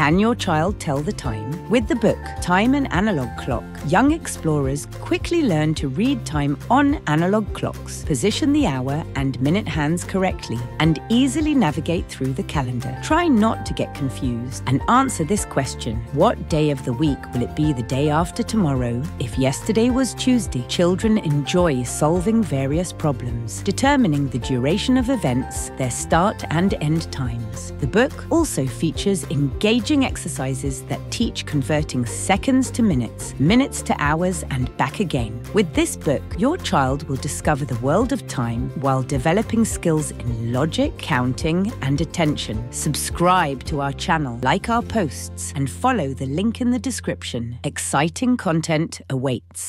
Can your child tell the time? With the book, Time and Analog Clock, young explorers quickly learn to read time on analog clocks, position the hour and minute hands correctly, and easily navigate through the calendar. Try not to get confused and answer this question. What day of the week will it be the day after tomorrow if yesterday was Tuesday? Children enjoy solving various problems, determining the duration of events, their start and end times. The book also features engaging exercises that teach converting seconds to minutes, minutes to hours and back again. With this book, your child will discover the world of time while developing skills in logic, counting and attention. Subscribe to our channel, like our posts and follow the link in the description. Exciting content awaits.